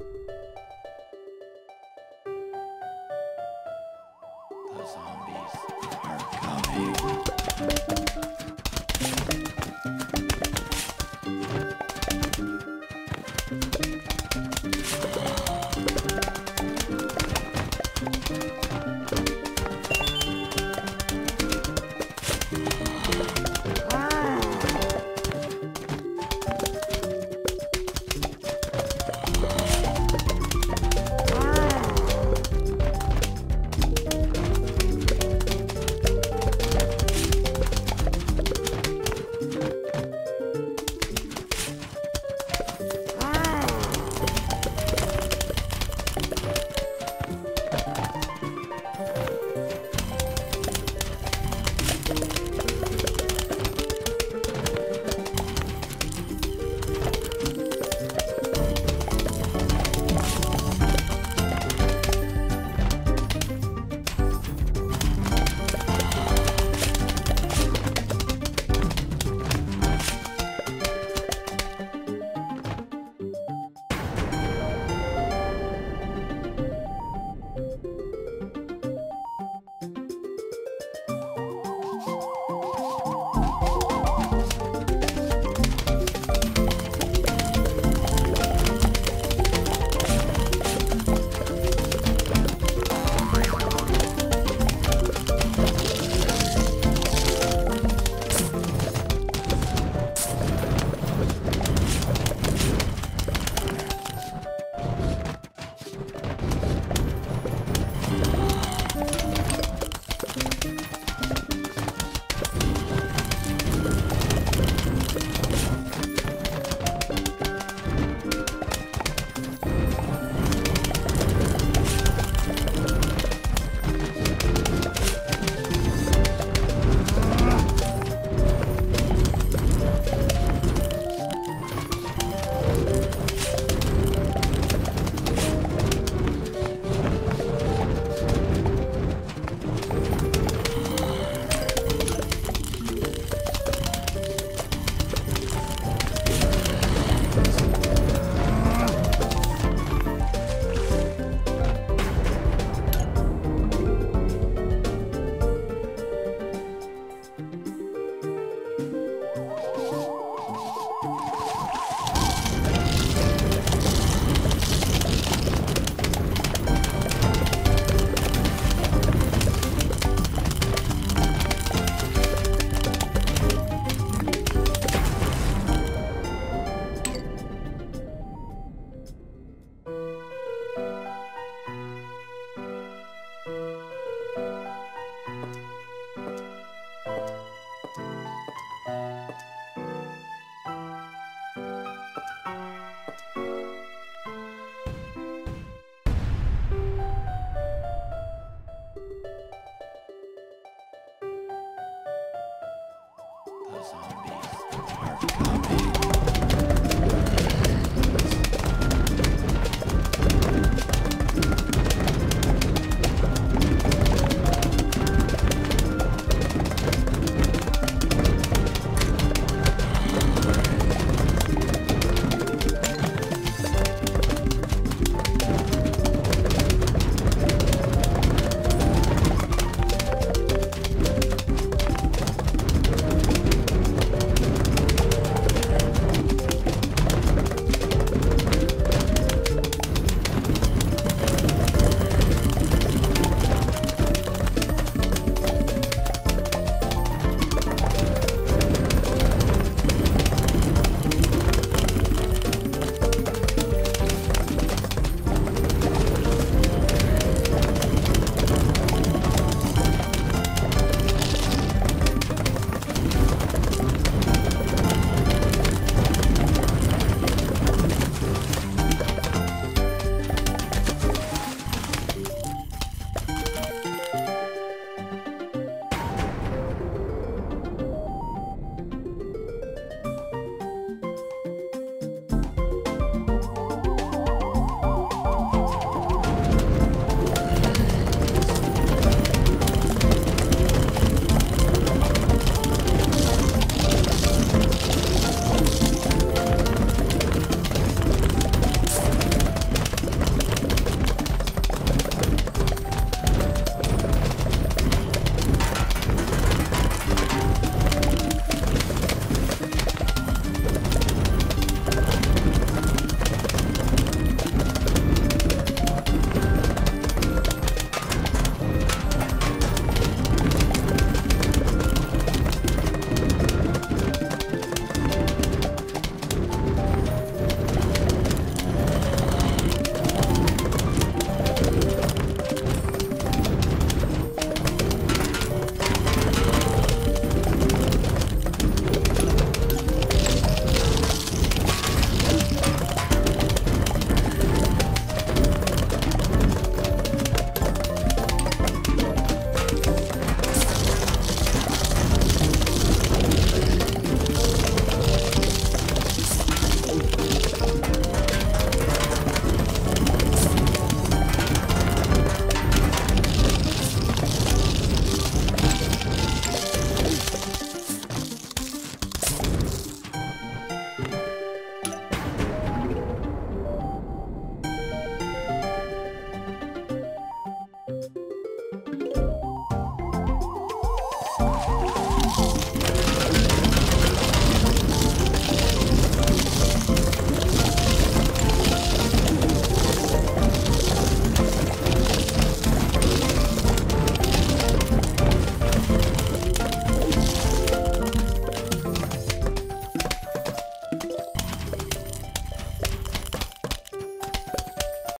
The zombies are coming. The zombies are coming.